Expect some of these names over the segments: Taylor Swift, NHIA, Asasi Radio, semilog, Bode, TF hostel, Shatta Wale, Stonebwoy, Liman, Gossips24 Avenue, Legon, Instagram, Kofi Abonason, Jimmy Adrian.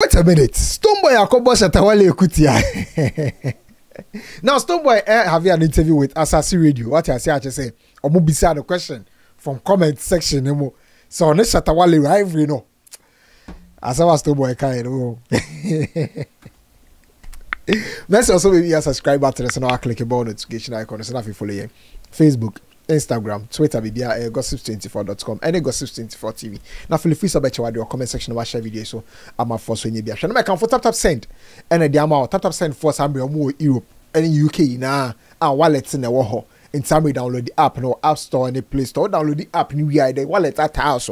Wait a minute. Stonebwoy Yakobo Shatta Wale Ekutia. Now, Stonebwoy have you had an interview with Asasi Radio? What I say, I just say, I'm going to the question from comment section. So, on Shatta Wale rivalry, no. As I was Stonebwoy, I can't. Let's also be a subscriber to the channel. Click the bell notification icon. It's not if you follow you. Facebook, Instagram, Twitter, media, Gossips24.com, and Gossips24 TV. Now, feel free to bet your comment section or share video. So, I'm a force when you be a channel. I can for tap tap send. And the amount tap tap send for some more Europe and UK. Now, our wallets in the war. In time, we download the app no App Store and the Play Store. Download the app in the wallet at house.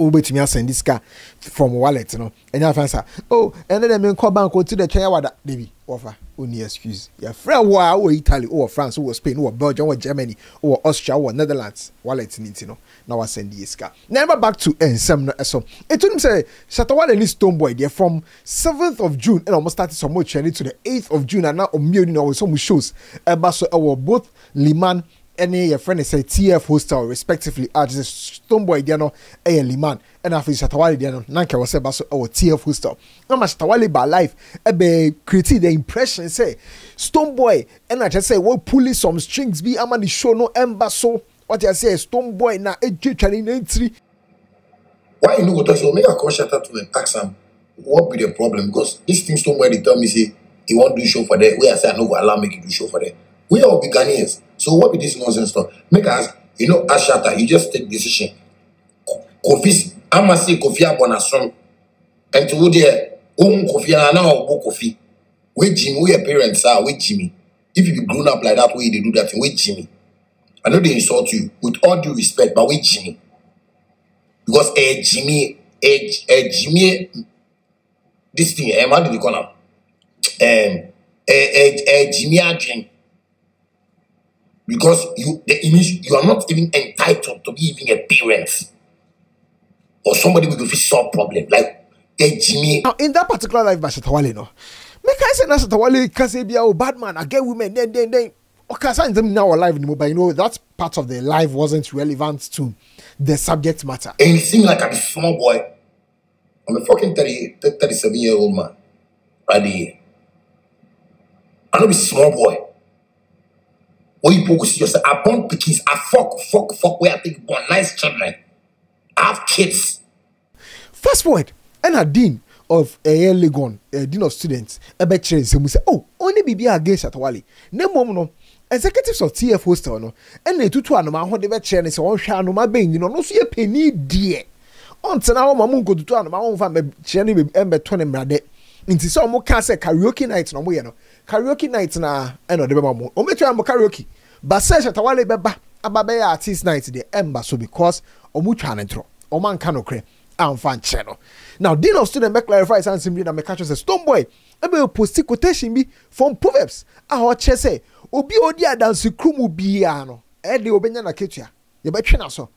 Uber to me send this car from wallet, you know. And I answer, oh, and then I call bank to the chair. What baby offer? Only excuse. Your friend, or Italy, or France, or Spain, or Belgium, or Germany, or Austria, or Netherlands. Wallet needs, you know. Now I send this car. Never back to some. So it told him say Shatta Wale and Stonebwoy. They're from 7th of June and almost started some more journey to the 8th of June. And now on million or some shows. But so our both Liman. Any your friend is a TF hostel respectively as the Stonebwoy Diano a Liman and after Shatta Wale Diano Nanka was about our TF hostel. No much Shatta Wale by life be created the impression say Stonebwoy and I just say well pulling some strings be I'm on the show no ember so what I say Stonebwoy na HHN3. Why you know what I so make a call Shatta to them ask them what be the problem because this thing Stonebwoy they tell me say he won't do show for that where I say I know go allow me to do show for that. We all be Ghanaians. So what be this nonsense stuff? Make us, you know, as Shatta, you just take decision. Kofi, I must say Kofi Abonason. And to who there, Kofi, and now Kofi. Wait, Jimmy, where your parents are, wait, Jimmy. If you be grown up like that way, they do that thing, wait, Jimmy. I know they insult you with all due respect, but wait, Jimmy. Because Jimmy, this thing, how do you call him? Jimmy Adrian. Because you are not even entitled to be even a parent or somebody with a solve problem like Jimmy. Now in that particular life by Shatta Wale, no, make I say that Shatta Wale can say be a bad man, I get women, then. Okay, so them now alive anymore, but you know that part of their life wasn't relevant to the subject matter. And it seemed like I'm a small boy. I'm a fucking 37-year-old man, right here. I'm not a small boy. Or you people see yourself, I born pickings, I fuck where I think born nice children. I have kids. Fast forward, and a dean of Legon, a dean of students, a bachelor, so we say, oh, only be against Shatta Wale. No mom no, executives of TF hostel no, and they tutu anoma how they bachelor and say one shano my being, you know, no see a penny dear. On now my mum go to anoma one family channel ember 20 brother. Inti so mo can say karaoke night no mo ye no. Karaoke night na eno de be ma mo. O me try mo karaoke. But say Shatta Wale be ba ababe artist night dey emba so because o mo twa ne tro. O man ka no kre. Am fan che no. Now dean of student make clarify and simply na make catch say Stonebwoy e be post quotation bi from Proverbs. A ho che say obi odi adanse krumu bi a no. E dey obenya na ketua. Ye be twe na so.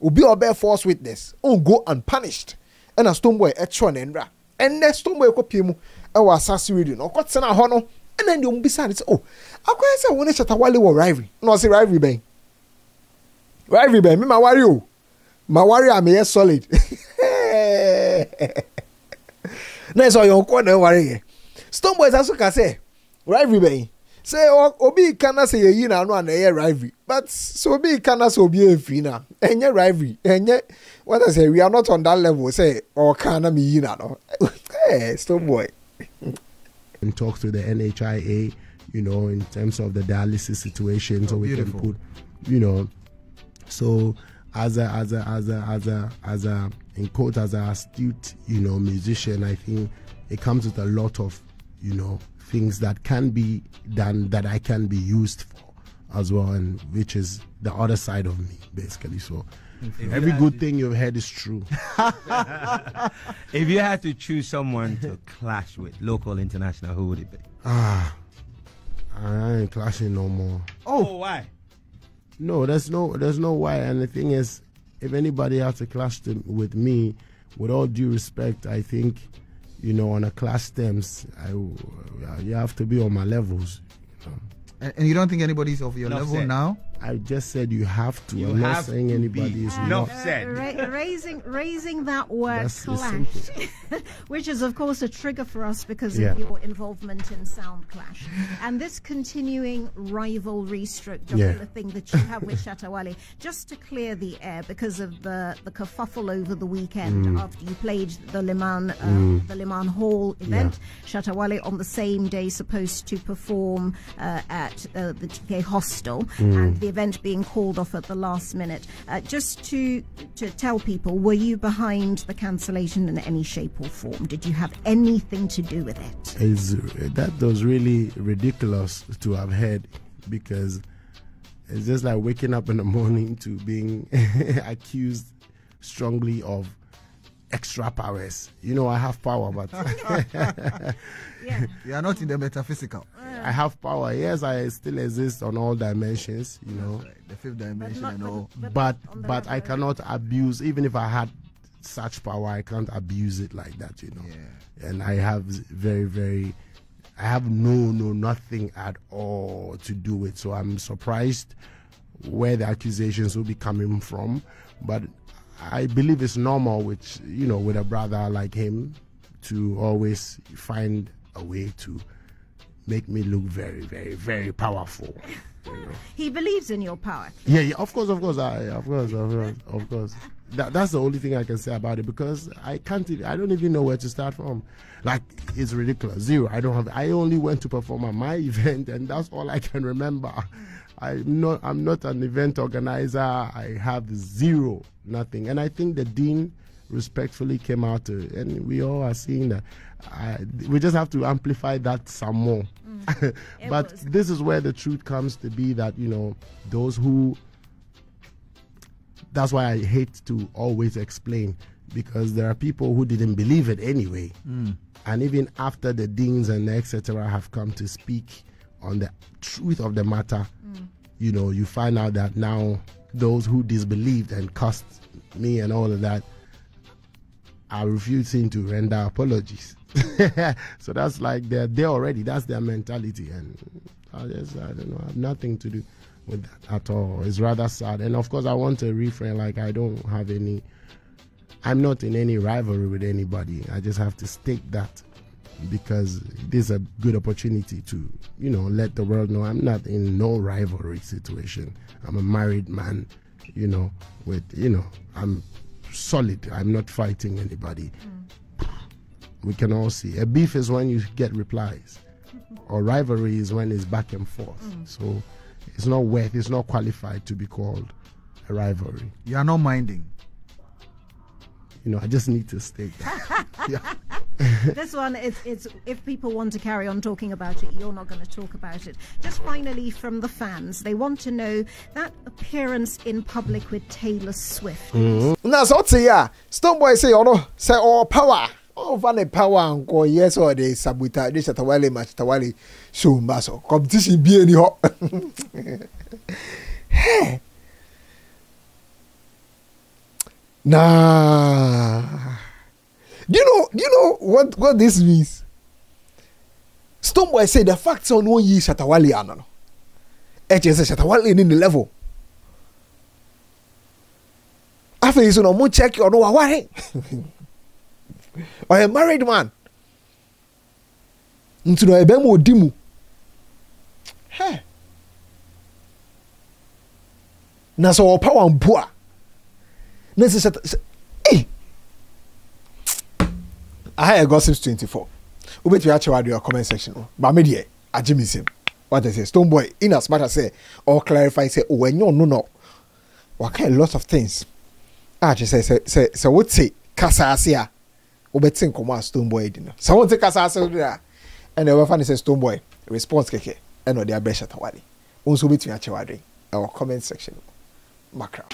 Obi obe false witness. O go unpunished. And a Stonebwoy e tro na nra. And next time we copy him, our Asasi Radio. No, cut sana hono. And then the umbisa it's oh, I can't say when Shatta Wale was rivalry. No, I say rivalry bang. Rivalry bang. Me my warrior, I'm here solid. Now it's all your corner warrior. Stonebwoy also can say rivalry bang. Say Obi cannot say you know no and here rivalry, but so Obi cannot so be a fina. And your rivalry, and yet what I say we are not on that level. Say or cannot be you know. Hey, Stonebwoy. And talk to the NHIA, you know, in terms of the dialysis situation, so beautiful. We can put, you know, so as an astute, you know, musician, I think it comes with a lot of, you know, things that can be done that I can be used for as well, and which is the other side of me basically. So if every good thing you've heard is true. If you had to choose someone to clash with, local, international, who would it be? I ain't clashing no more. Oh, why? No, there's no why. And the thing is, if anybody has to clash with me, with all due respect, I think, you know, on a class stems, you have to be on my levels. You know? And you don't think anybody's of your level now? I just said you have to. I'm not saying anybody's not said. Raising that word clash, which is of course a trigger for us because of your involvement in Sound Clash, and this continuing rivalry stroke the thing that you have with Shatta Wale. Just to clear the air because of the kerfuffle over the weekend after you played the Liman Hall event, Shatta Wale on the same day supposed to perform at the TF hostel. And the event being called off at the last minute. Just to tell people, were you behind the cancellation in any shape or form? Did you have anything to do with it? That was really ridiculous to have heard, because it's just like waking up in the morning to being accused strongly of extra powers. You know, I have power, but you are not in the metaphysical. I have power. Yes, I still exist on all dimensions. You know, right. The fifth dimension and all. But I cannot abuse. Even if I had such power, I can't abuse it like that. You know. Yeah. And I have I have nothing at all to do with. So I'm surprised where the accusations will be coming from, but I believe it's normal with, you know, with a brother like him to always find a way to make me look very, very, very powerful. You know? He believes in your power. Yeah, yeah, of course. That's the only thing I can say about it, because I don't even know where to start from. Like, it's ridiculous. Zero. I only went to perform at my event, and that's all I can remember. I'm not an event organizer. I have nothing. And I think the dean respectfully came out, and we all are seeing that. We just have to amplify that some more. But this is where the truth comes to be, that, you know, those who... That's why I hate to always explain, because there are people who didn't believe it anyway. And even after the deans and etc. have come to speak on the truth of the matter, you know, you find out that now those who disbelieved and cussed me and all of that are refusing to render apologies. So that's like they're there already. That's their mentality, and I don't know. I have nothing to do with that at all. It's rather sad. And of course, I want to reframe. Like, I don't have any. I'm not in any rivalry with anybody. I just have to state that, because this is a good opportunity to, you know, let the world know I'm not in no rivalry situation. I'm a married man, you know, I'm solid. I'm not fighting anybody. We can all see a beef is when you get replies, or rivalry is when it's back and forth. So it's not worth, it's not qualified to be called a rivalry. You are not minding. You know, I just need to state that. This one, it's if people want to carry on talking about it, you're not going to talk about it. Just finally, from the fans, they want to know that appearance in public with Taylor Swift. Now, so Stonebwoy say, oh no, say all power. Oh, funny power and go, yes, or they sabotage this at a while match, Tawali, so muscle. Competition be any hot. Hey. Nah. Do you know what this means? Stonebwoy say the facts on one year Shatta Wale anano. HSS Shatta Wale in the level. After you no more check you no waware. Or a married man. Into no ebemo dimu. Hey. Na so power and poor. Hey. I had a Gossips24. We bet you actually your comment section. But media, I Jimmy Sim. What I say, Stonebwoy, in as much as say, or clarify, say, oh, when you no. What kind of lots of things? I just say, so what say, Casasia? Obetting command Stonebwoy dinner. Someone take Casasia, and the fan says, Stonebwoy, response keke, and or their best at Hawaii. Also, between actually our comment section. Macra.